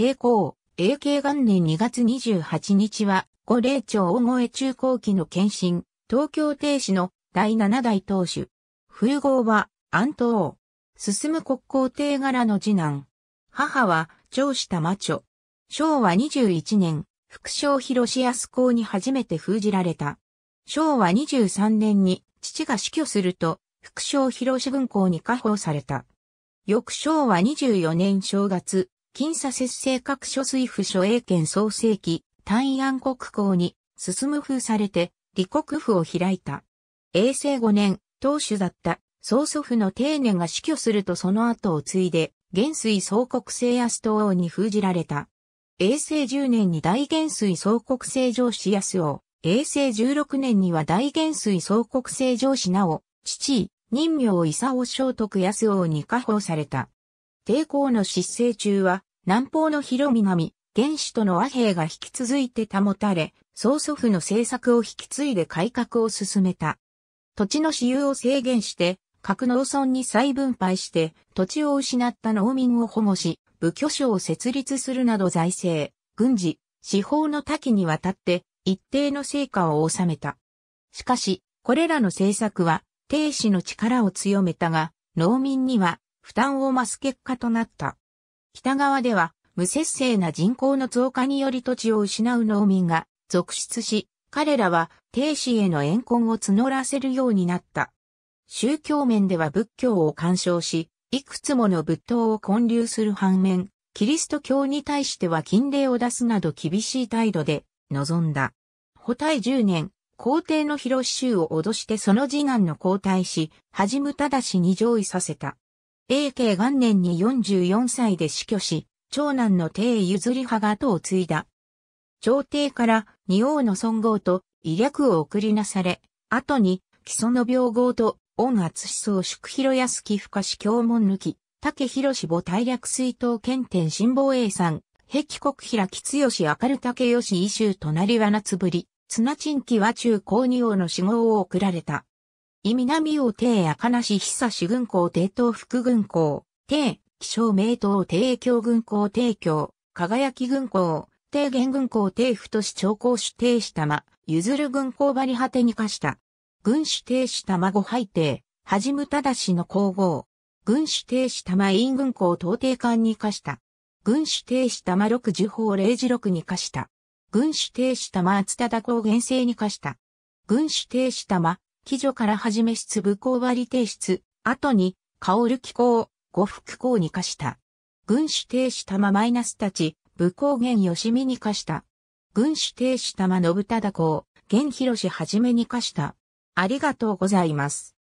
帝光、永慶元年2月28日は、五嶺町大越中高期の謙信、東京帝師の第7代当主。風号は、安藤。進国交帝柄の次男。母は、長下真女。昭和21年、副将広安公に初めて封じられた。昭和23年に父が死去すると、副将広軍公に加封された。翌昭和24年正月、近佐摂政各所水府諸英検創成期、大安国公に進封されて、李国府を開いた。永正5年、当主だった曽祖父の貞年が死去するとその後を継いで、元帥総国正安東王に封じられた。永正10年に大元帥総国正上氏安王、永正16年には大元帥総国正上氏直、父、任名勲正徳安王に加封された。帝光の執政中は、南方の広南、元首との和平が引き続いて保たれ、曽祖父の政策を引き継いで改革を進めた。土地の私有を制限して、各農村に再分配して、土地を失った農民を保護し、武居省を設立するなど財政、軍事、司法の多岐にわたって一定の成果を収めた。しかし、これらの政策は、帝師の力を強めたが、農民には負担を増す結果となった。北側では、無節制な人口の増加により土地を失う農民が続出し、彼らは帝師への怨恨を募らせるようになった。宗教面では仏教を干渉し、いくつもの仏塔を建立する反面、キリスト教に対しては禁令を出すなど厳しい態度で臨んだ。保泰10年、皇帝の広州を脅してその次男の皇太子、弾正に上位させた。永慶元年に44歳で死去し、長男の帝譲派が後を継いだ。朝廷から仁王の尊号と威略を送りなされ、後に木曽の病号と、恩厚思想宿広安貴深志教門抜き、竹広志母大略水頭剣天新防衛山、壁国平吉吉明る竹吉異州隣は夏ぶり、綱陳記和中高二王の死号を贈られた。伊南王帝赤梨久志軍公帝東副軍公、帝、気象名東帝京軍公帝京、輝き軍公、帝元軍公帝太子長公主帝子玉、譲る軍公張り果てに化した。軍主帝師玉御拝帝、弾正の皇后。軍主帝師玉院軍公東帝官に化した。軍主帝師玉六樹法令次録に化した。軍主帝師玉厚忠公元政に化した。軍主帝師玉、貴女から始め出部公割帝室、後に、薫貴公、呉服公に化した。軍主帝師玉マイナスたち、武公元吉見に化した。軍主帝師玉信忠公、元広始はじめに化した。ありがとうございます。